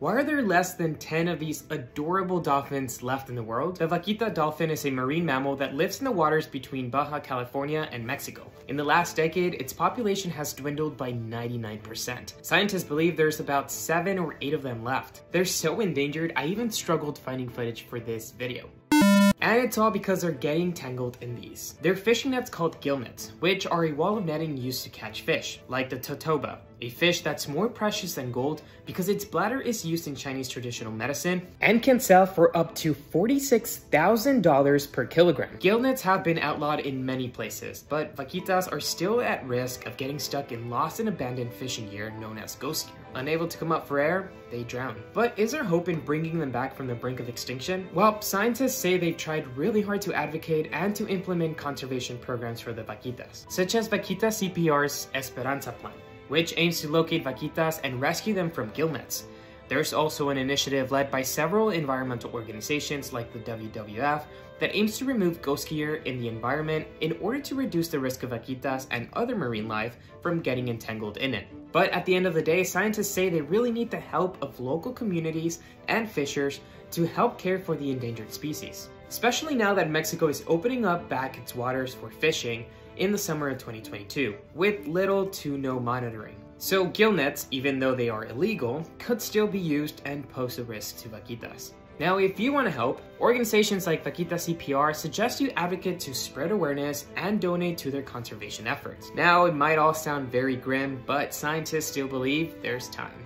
Why are there less than 10 of these adorable dolphins left in the world? The vaquita dolphin is a marine mammal that lives in the waters between Baja California and Mexico. In the last decade, its population has dwindled by 99%. Scientists believe there's about 7 or 8 of them left. They're so endangered, I even struggled finding footage for this video. And it's all because they're getting tangled in these. They're fishing nets called gillnets, which are a wall of netting used to catch fish, like the totoaba, a fish that's more precious than gold because its bladder is used in Chinese traditional medicine and can sell for up to $46,000 per kilogram. Gillnets have been outlawed in many places, but vaquitas are still at risk of getting stuck in lost and abandoned fishing gear known as ghost gear. Unable to come up for air, they drown. But is there hope in bringing them back from the brink of extinction? Well, scientists say they've tried really hard to advocate and to implement conservation programs for the vaquitas, such as Vaquita CPR's Esperanza Plan, which aims to locate vaquitas and rescue them from gillnets. There's also an initiative led by several environmental organizations like the WWF that aims to remove ghost gear in the environment in order to reduce the risk of vaquitas and other marine life from getting entangled in it. But at the end of the day, scientists say they really need the help of local communities and fishers to help care for the endangered species, especially now that Mexico is opening up back its waters for fishing in the summer of 2022, with little to no monitoring. So gillnets, even though they are illegal, could still be used and pose a risk to vaquitas. Now, if you want to help, organizations like Vaquita CPR suggest you advocate to spread awareness and donate to their conservation efforts. Now, it might all sound very grim, but scientists still believe there's time.